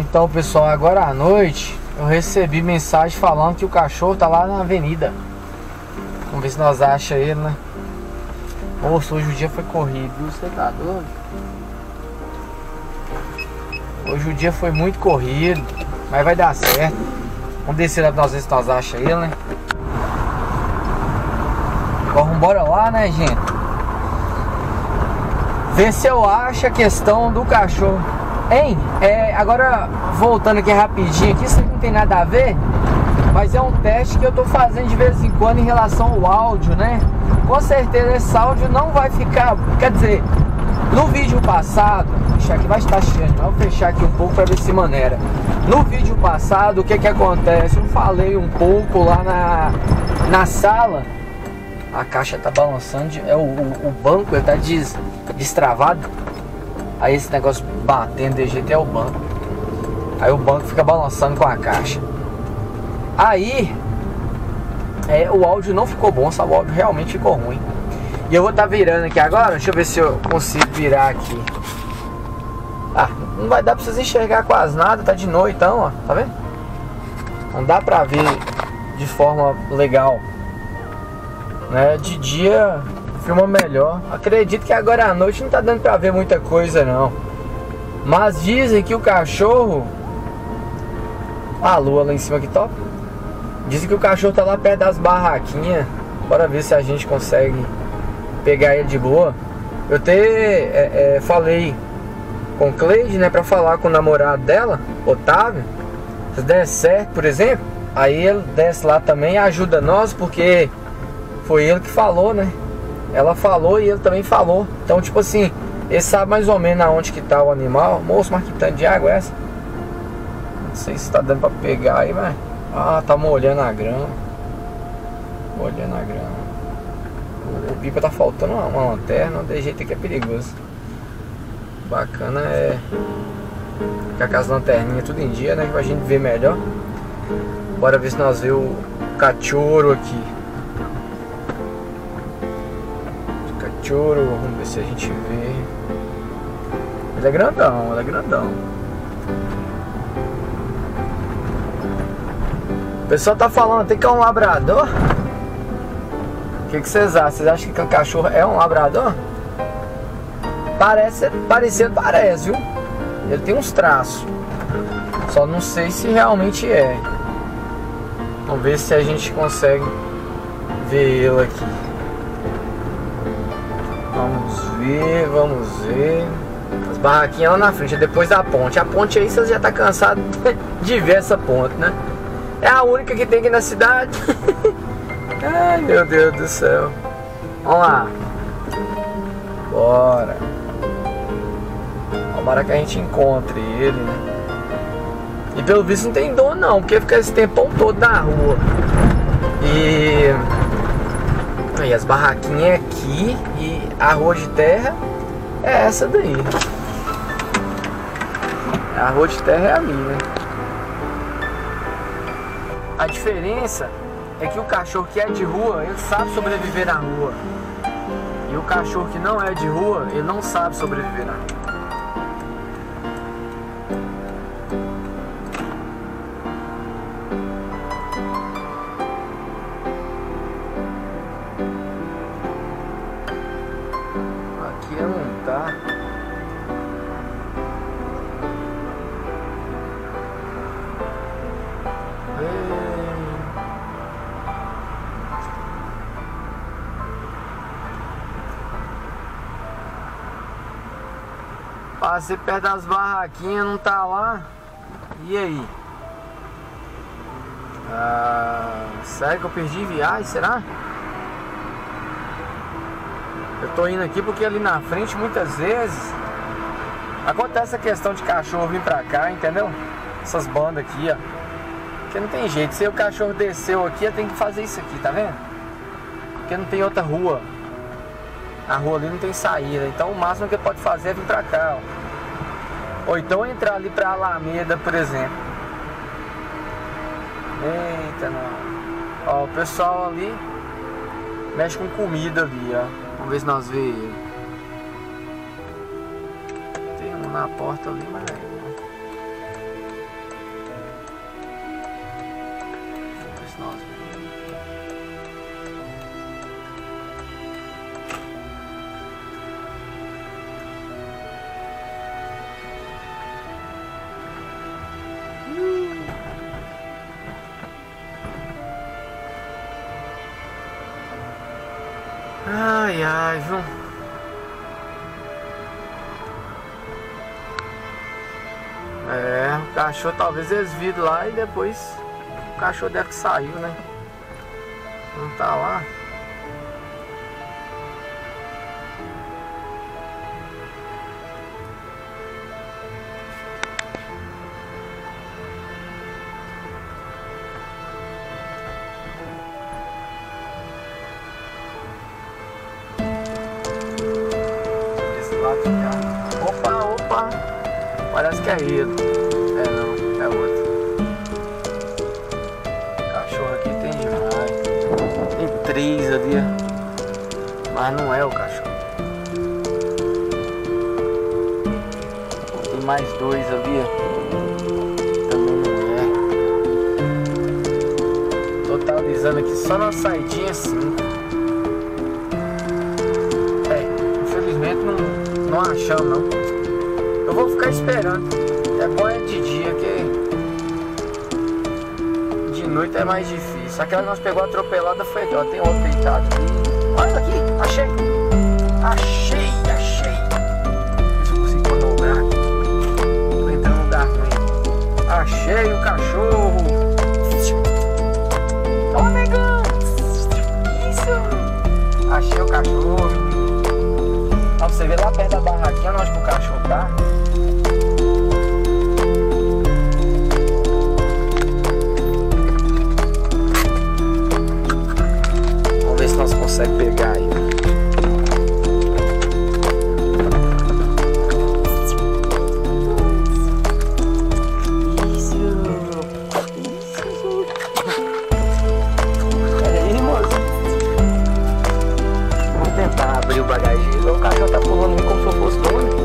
Então, pessoal, agora à noite eu recebi mensagem falando que o cachorro tá lá na avenida. Vamos ver se nós achamos ele, né? Nossa, hoje o dia foi corrido, você tá doido? Hoje o dia foi muito corrido, mas vai dar certo. Vamos descer lá pra nós ver se nós achamos ele, né? Agora vamos embora lá, né, gente? Ver se eu acho a questão do cachorro. Hein? Agora, voltando aqui rapidinho, aqui isso não tem nada a ver, mas é um teste que eu tô fazendo de vez em quando em relação ao áudio, né? Com certeza esse áudio não vai ficar, quer dizer, no vídeo passado, deixa aqui, vai estar cheio, vou fechar aqui um pouco para ver se maneira. No vídeo passado, o que que acontece? Eu falei um pouco lá na sala, a caixa tá balançando, o banco ele tá destravado, aí esse negócio batendo de jeito é o banco, aí o banco fica balançando com a caixa. Aí o áudio não ficou bom, só o áudio realmente ficou ruim. E eu vou estar virando aqui agora, deixa eu ver se eu consigo virar aqui. Ah, não vai dar pra vocês enxergar quase nada, tá de noitão, ó, tá vendo? Não dá pra ver de forma legal, né? De dia filma melhor. Acredito que agora à noite não tá dando pra ver muita coisa não. Mas dizem que o cachorro... a lua lá em cima, que top. Dizem que o cachorro tá lá perto das barraquinhas. Bora ver se a gente consegue pegar ele de boa. Eu até falei com Cleide, né, pra falar com o namorado dela, Otávio. Se der certo, por exemplo, aí ele desce lá também e ajuda nós, porque foi ele que falou, né? Ela falou e ele também falou. Então, tipo assim, ele sabe mais ou menos aonde que tá o animal. Moço, mas que tanto de água é essa? Não sei se tá dando pra pegar aí, mas... ah, tá molhando a grama. Molhando a grama. O pipa tá faltando uma lanterna. De jeito que é perigoso. Bacana é ficar com as lanterninhas tudo em dia, né? Pra gente ver melhor. Bora ver se nós vemos o cachorro aqui. Cachorro, vamos ver se a gente vê. Ele é grandão, ele é grandão. O pessoal tá falando até que é um labrador. O que vocês acham? Vocês acham que o cachorro é um labrador? Parece, viu? Ele tem uns traços. Só não sei se realmente é. Vamos ver se a gente consegue ver ele aqui. Vamos ver. As barraquinhas lá na frente, é depois da ponte. A ponte aí vocês já tá cansado de ver essa ponte, né? É a única que tem aqui na cidade. Ai, meu Deus do céu. Vamos lá. Bora. Tomara que a gente encontre ele, né? E pelo visto não tem dor não, porque fica esse tempão todo na rua. E... aí as barraquinhas aqui. E a rua de terra é essa daí. A rua de terra é ali, né? A diferença é que o cachorro que é de rua, ele sabe sobreviver na rua. E o cachorro que não é de rua, ele não sabe sobreviver na rua. Aqui ele não tá. Passei perto das barraquinhas, não tá lá. E aí? Ah, sério que eu perdi viagem, será? Eu tô indo aqui porque ali na frente muitas vezes acontece a questão de cachorro vir pra cá, entendeu? Essas bandas aqui, ó. Porque não tem jeito, se o cachorro desceu aqui, eu tenho que fazer isso aqui, tá vendo? Porque não tem outra rua. A rua ali não tem saída, então o máximo que pode fazer é vir pra cá, ó. Ou então entrar ali pra Alameda, por exemplo. Eita, não. Ó, o pessoal ali mexe com comida ali, ó. Vamos ver se nós vê ele. Tem um na porta ali, mas... Ai, ai, viu? É, o cachorro talvez eles viram lá e depois o cachorro deve que saiu, né? Não tá lá. Opa, opa, parece que é ele. É não, é outro. Cachorro aqui tem demais. Tem três ali, mas não é o cachorro. Tem mais dois ali, também não é. Totalizando aqui só na saidinha assim. É, infelizmente não achamos não. Eu vou ficar esperando. É bom é de dia, que de noite é mais difícil. Aquela que nós pegou atropelada foi aqui, ó. Tem outro deitado. Olha aqui, achei. Achei. Se eu consigo dobrar aqui. Tô entrando no garfo aí. Achei o cachorro. Ô, negão. Isso. Achei o cachorro. Você vê lá perto da barraquinha onde o cachorro tá. Vamos ver se nós conseguimos pegar aí. Abrir o bagageiro, o cachorro tá pulando como se eu fosse doido.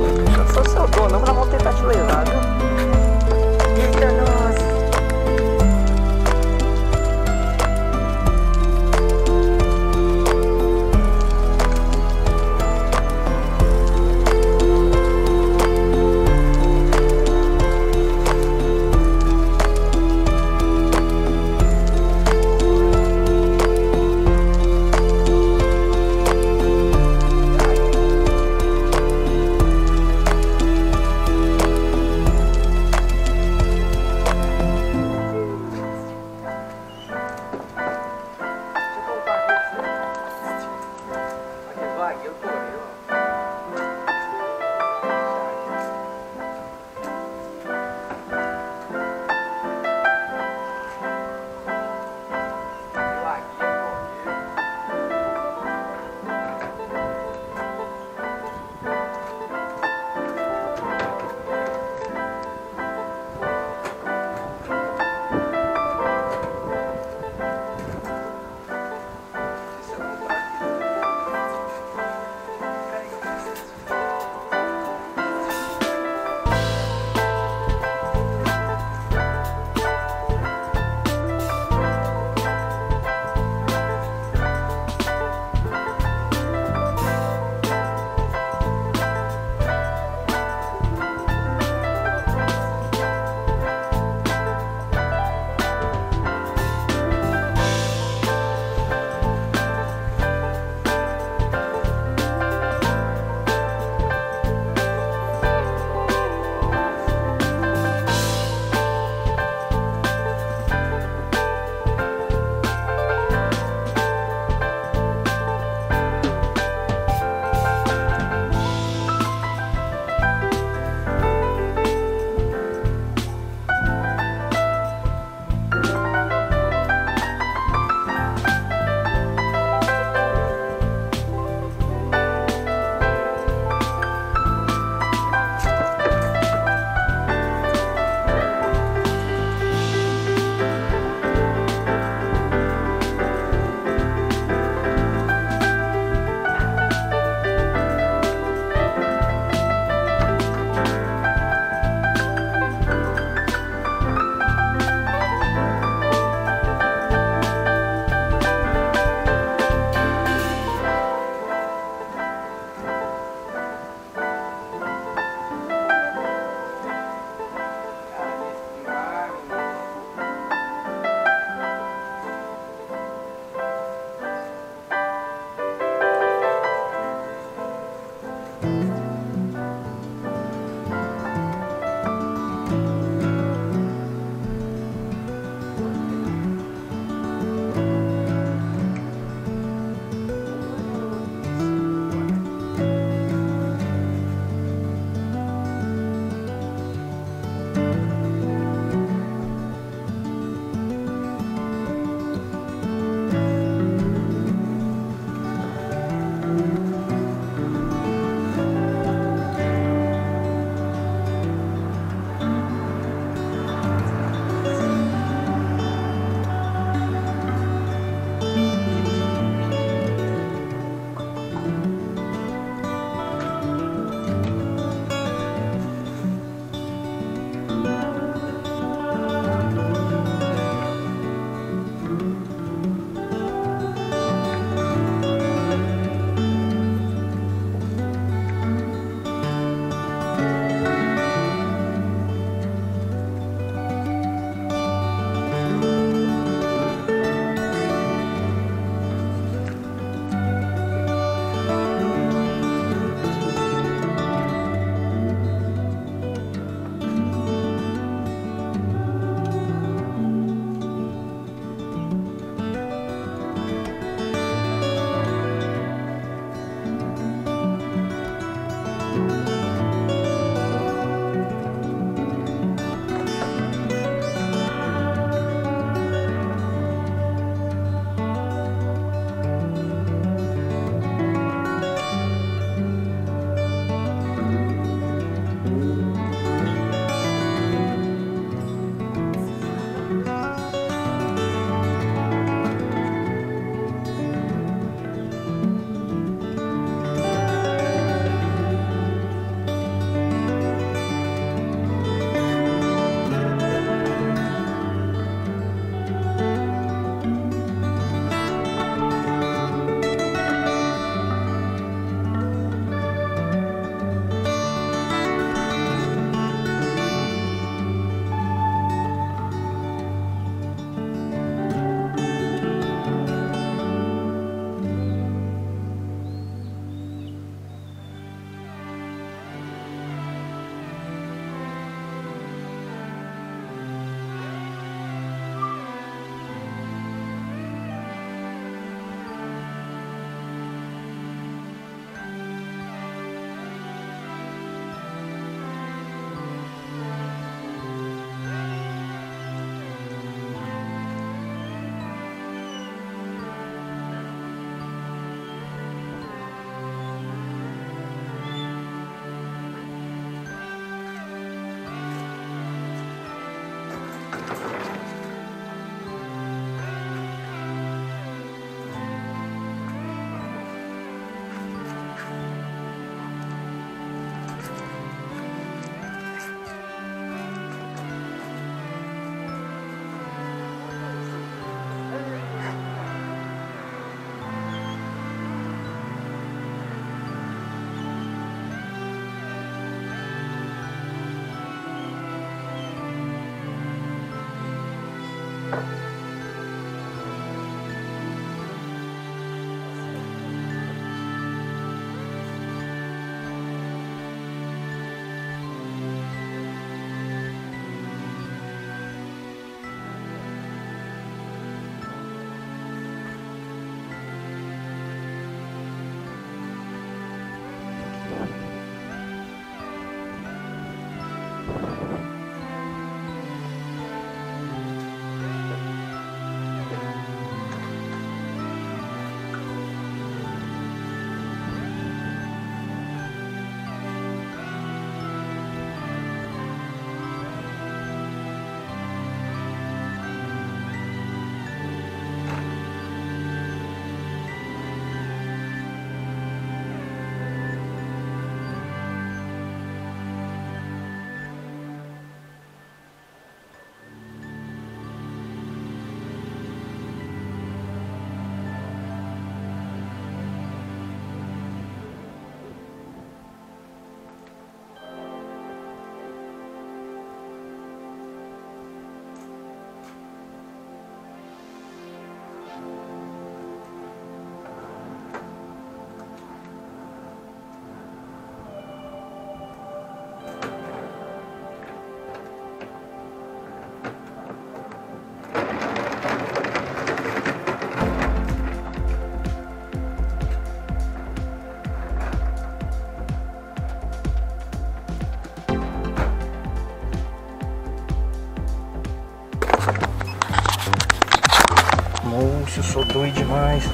Nossa, eu sou doido demais.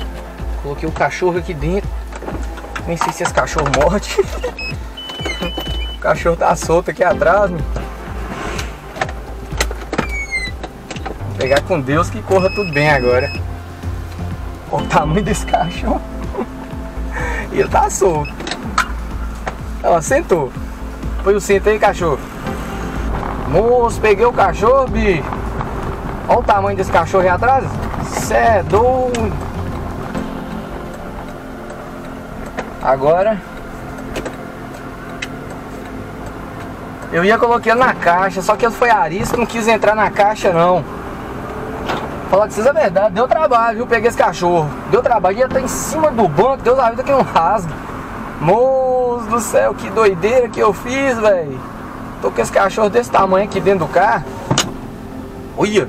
Coloquei o cachorro aqui dentro. Nem sei se esse cachorro morde. O cachorro tá solto aqui atrás, meu. Vou pegar com Deus que corra tudo bem agora. Olha o tamanho desse cachorro. Ele tá solto. Ela sentou. Põe o cinto aí, cachorro. Moço, peguei o cachorro, bicho. Olha o tamanho desse cachorro aí atrás. Cê é doido. Agora eu ia colocar ele na caixa, só que ele foi arisco, não quis entrar na caixa não. Falar que vocês é verdade, deu trabalho, viu? Peguei esse cachorro, deu trabalho, ia estar em cima do banco, Deus da vida que não rasga. Moço do céu, que doideira que eu fiz, velho. Tô com esse cachorro desse tamanho aqui dentro do carro. Olha.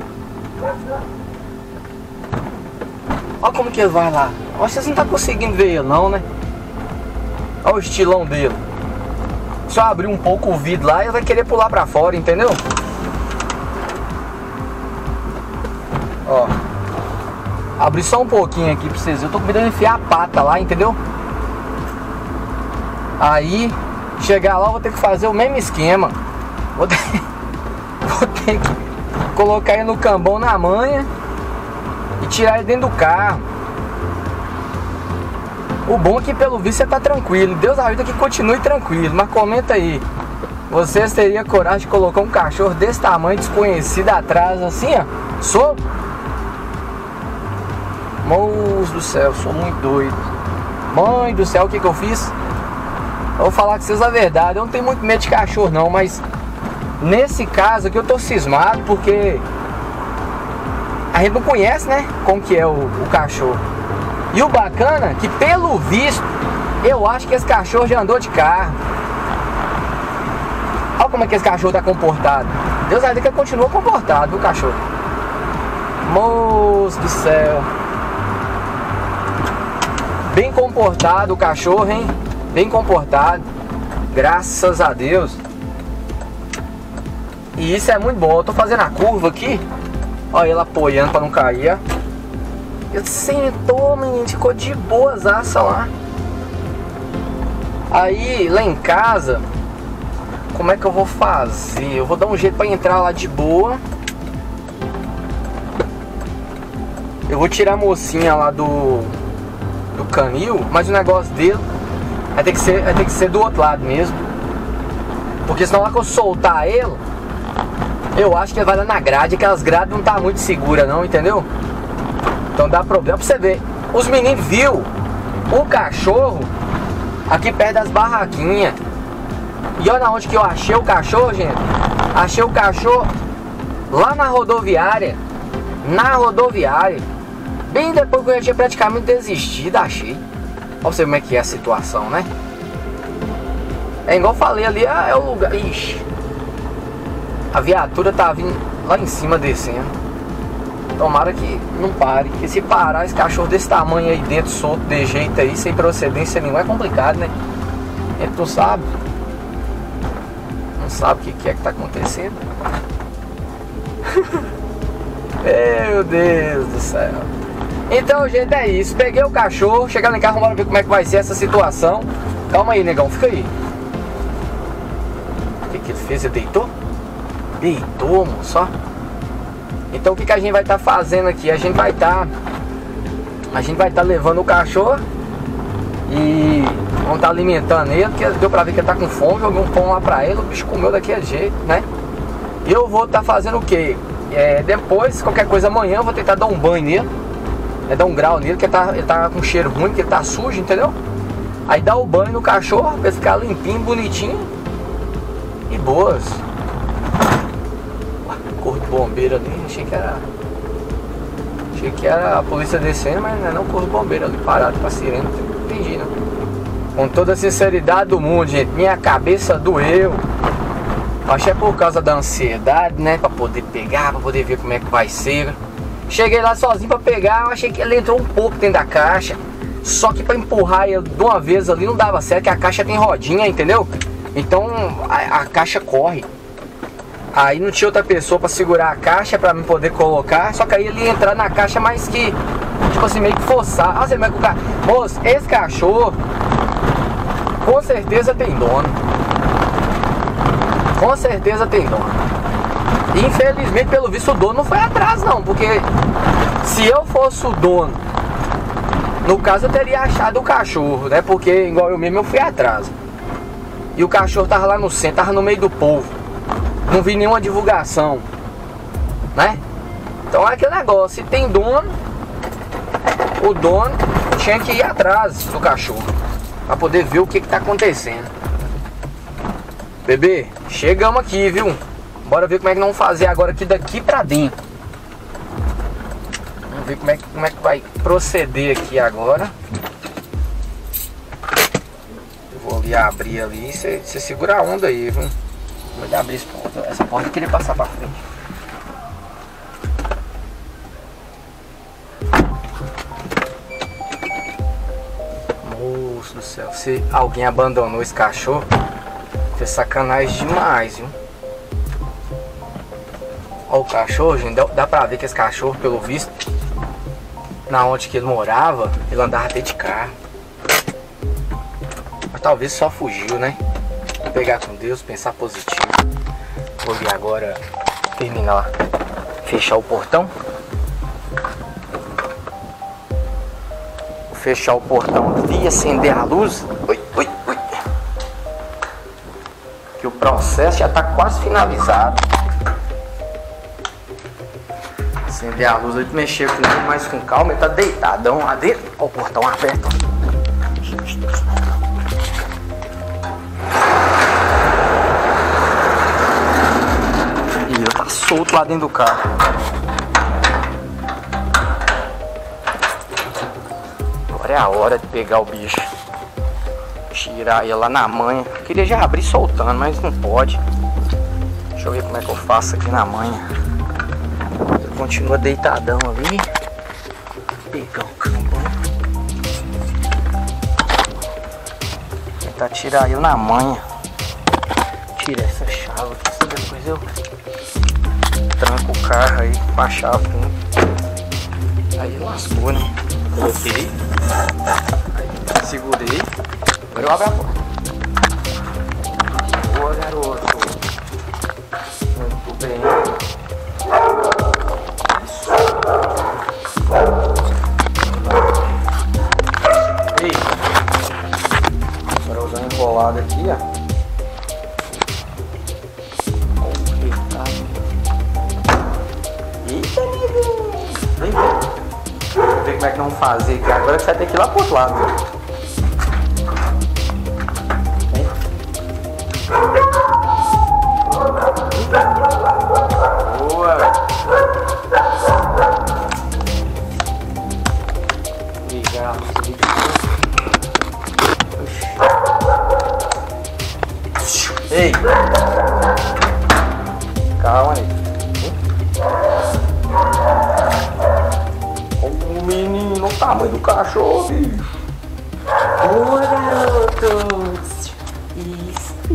Olha como que ele vai lá. Olha, vocês não estão conseguindo ver ele não, né? Olha o estilão dele. Se eu abrir um pouco o vidro lá, ele vai querer pular pra fora, entendeu? Ó. Abri só um pouquinho aqui pra vocês. Eu tô com medo de enfiar a pata lá, entendeu? Aí, chegar lá eu vou ter que fazer o mesmo esquema. Vou ter que colocar ele no cambão na manha. E tirar ele dentro do carro. O bom é que pelo visto você tá tranquilo. Deus ajuda que continue tranquilo. Mas comenta aí, vocês teriam coragem de colocar um cachorro desse tamanho, desconhecido, atrás assim, ó? Sou? Moço do céu, sou muito doido. Mãe do céu, o que que eu fiz? Eu vou falar com vocês a verdade. Eu não tenho muito medo de cachorro não, mas nesse caso aqui eu tô cismado, porque a gente não conhece, né, como que é o cachorro. E o bacana que, pelo visto, eu acho que esse cachorro já andou de carro. Olha como é que esse cachorro tá comportado. Deus ainda que ele continua comportado, viu, cachorro? Moço do céu. Bem comportado o cachorro, hein? Bem comportado. Graças a Deus. E isso é muito bom. Eu tô fazendo a curva aqui. Olha ele apoiando pra não cair, ó. Ele sentou, menino, ficou de boas aça lá. Aí, lá em casa, como é que eu vou fazer? Eu vou dar um jeito pra entrar lá de boa. Eu vou tirar a mocinha lá do canil, mas o negócio dele vai ter que ser do outro lado mesmo. Porque senão, na hora que eu soltar ele, eu acho que ele vai dar na grade, que as grades não tá muito segura não, entendeu? Então dá problema pra você ver. Os meninos viu o cachorro aqui perto das barraquinhas. E olha onde que eu achei o cachorro, gente. Achei o cachorro lá na rodoviária. Na rodoviária. Bem depois que eu já tinha praticamente desistido, achei. Olha você como é que é a situação, né? É igual eu falei ali, ah, é o lugar... Ixi. A viatura tá vindo lá em cima descendo. Tomara que não pare. Porque se parar esse cachorro desse tamanho aí dentro, solto, de jeito aí, sem procedência nenhuma, é complicado, né? Ele não sabe. Não sabe o que é que tá acontecendo. Meu Deus do céu. Então, gente, é isso. Peguei o cachorro, chegando em casa, vamos ver como é que vai ser essa situação. Calma aí, negão, fica aí. O que ele fez? Ele deitou? Deitou, moço, ó. Então o que a gente vai estar fazendo aqui? A gente vai estar levando o cachorro e vamos estar alimentando ele, porque deu pra ver que ele tá com fome. Joguei um pão lá pra ele, o bicho comeu daquele jeito, né? E eu vou estar fazendo o quê? Depois, qualquer coisa amanhã, eu vou tentar dar um banho nele, dar um grau nele, porque ele tá com cheiro ruim, porque ele tá sujo, entendeu? Aí dá o banho no cachorro, pra ele ficar limpinho, bonitinho e boas. Corpo de bombeiro ali, achei que era a polícia descendo, mas não é não, corpo de bombeiro ali parado pra sirene, não entendi, né? Com toda a sinceridade do mundo, gente, minha cabeça doeu. Acho que é por causa da ansiedade, né? Pra poder pegar, pra poder ver como é que vai ser. Cheguei lá sozinho pra pegar, eu achei que ele entrou um pouco dentro da caixa. Só que pra empurrar ele de uma vez ali não dava certo, que a caixa tem rodinha, entendeu? Então a caixa corre. Aí não tinha outra pessoa pra segurar a caixa pra mim poder colocar. Só que aí ele ia entrar na caixa, mas que tipo assim, meio que forçar. Ah, você meio que o cachorro. Moço, esse cachorro com certeza tem dono. Com certeza tem dono. E infelizmente, pelo visto, o dono não foi atrás não. Porque se eu fosse o dono, no caso eu teria achado o cachorro, né? Porque igual eu mesmo, eu fui atrás. E o cachorro tava lá no centro, tava no meio do povo. Não vi nenhuma divulgação, né? Então é aquele negócio, se tem dono, o dono tinha que ir atrás do cachorro pra poder ver o que tá acontecendo. Bebê, chegamos aqui, viu? Bora ver como é que nós vamos fazer agora aqui daqui pra dentro. Vamos ver como é que vai proceder aqui agora. Eu vou ali abrir ali, você segura a onda aí, viu? Vou abrir essa porta e queria passar pra frente. Moço do céu, se alguém abandonou esse cachorro, foi sacanagem demais, viu? Olha o cachorro, gente. Dá pra ver que esse cachorro, pelo visto, na onde que ele morava, ele andava até de carro. Mas talvez só fugiu, né? Pegar com Deus, pensar positivo. Vou vir agora terminar, fechar o portão. Vou fechar o portão e acender a luz. Ui. Que o processo já tá quase finalizado. Acender a luz, mexer com ele mais com calma. Ele tá deitadão lá dentro. Olha o portão aberto. Solto lá dentro do carro. Agora é a hora de pegar o bicho, tirar ele lá na manha. Eu queria já abrir soltando, mas não pode. Deixa eu ver como é que eu faço aqui na manha. Ele continua deitadão ali. Pegar o campo. Tentar tirar ele na manha. Tirar essa chave aqui, depois eu tranco o carro aí com a chave, né? Aí lascou, né? Coloquei, aí segurei, agora eu abro a porta. Boa, garoto, muito bem. Isso. como é que vamos fazer aqui. Agora você vai ter que ir lá pro outro lado. Vem. Boa. Obrigado. Ei. Calma aí. Menino, o tamanho do cachorro, bicho. Boa, garotos. Isso.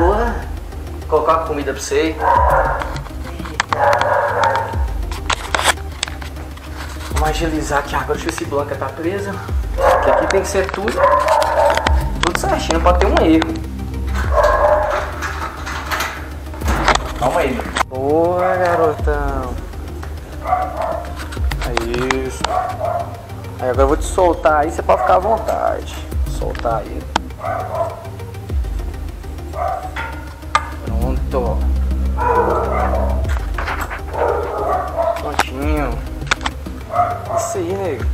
Boa. Vou colocar a comida pra você. Vamos agilizar aqui agora. Deixa eu ver se Blanca tá presa. Porque aqui tem que ser tudo certinho, não pode ter um erro. Calma aí. Boa, garotão. Isso. Aí agora eu vou te soltar aí, você pode ficar à vontade. Soltar aí. Pronto. Prontinho. Isso aí, nego.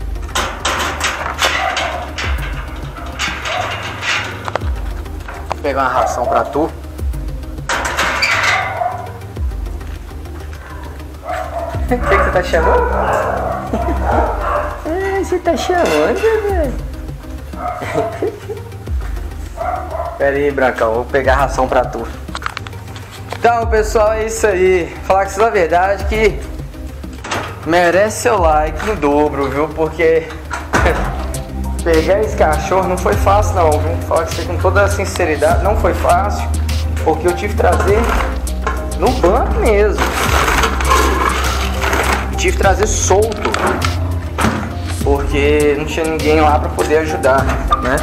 Vou pegar uma ração pra tu. O que você tá chamando? Você tá chamando, velho? Pera aí, Brancão, vou pegar a ração pra tu. Então, pessoal, é isso aí. Falar com vocês a verdade que merece seu like em dobro, viu? Porque pegar esse cachorro não foi fácil, não. Vou falar com você com toda a sinceridade, não foi fácil. Porque eu tive que trazer no banco mesmo. Tive que trazer solto, porque não tinha ninguém lá para poder ajudar, né?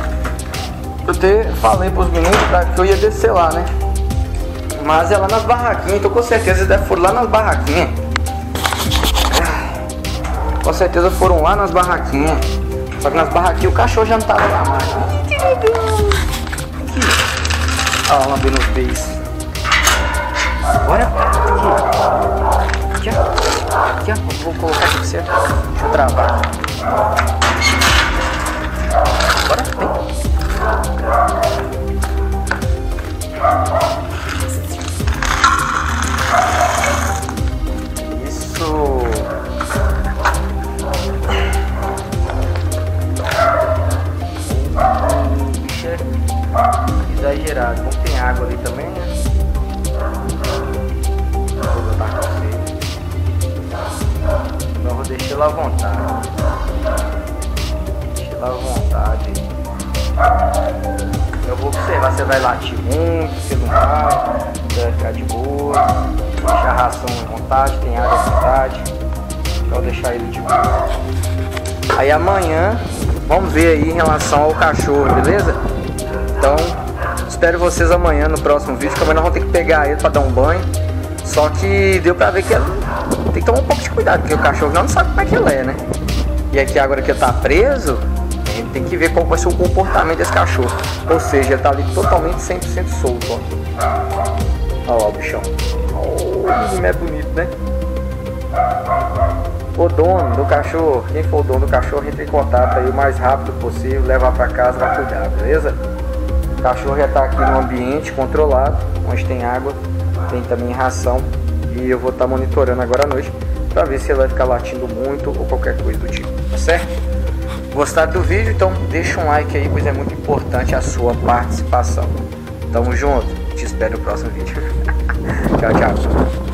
Eu até falei para os meninos que eu ia descer lá, né? Mas é lá nas barraquinhas, então com certeza eles foram lá nas barraquinhas. Com certeza foram lá nas barraquinhas. Só que nas barraquinhas o cachorro já não tava lá mais. Que legal! Olha lá, lambendo os beijos. Bora! Aqui, ó. Aqui, ó, vou colocar aqui pra você. Deixa eu travar. Bora, vem. Isso. Bicho é exagerado. Não tem água ali também, né? Vou botar aqui pra você. Eu vou deixar ela à vontade. Deixa ela à vontade. Eu vou observar se vai latir muito, se não vai. Se vai ficar de boa. Deixar a ração à vontade, tem água à vontade. Então eu vou deixar ele de boa. Aí amanhã, vamos ver aí em relação ao cachorro, beleza? Então, espero vocês amanhã no próximo vídeo. Porque amanhã nós vamos ter que pegar ele pra dar um banho. Só que deu pra ver que tem que tomar um pouco de cuidado, porque o cachorro não sabe como é que ele é, né? E aqui agora que ele tá preso, ele tem que ver qual vai ser o comportamento desse cachorro. Ou seja, ele tá ali totalmente 100% solto, ó. Olha lá o bichão. O menino é bonito, né? O dono do cachorro, quem for o dono do cachorro, entre em contato aí o mais rápido possível, levar pra casa, vai cuidar, beleza? O cachorro já tá aqui no ambiente controlado, onde tem água, tem também ração. E eu vou estar monitorando agora à noite para ver se ele vai ficar latindo muito ou qualquer coisa do tipo, tá certo? Gostaram do vídeo? Então deixa um like aí, pois é muito importante a sua participação. Tamo junto, te espero no próximo vídeo. Tchau, tchau.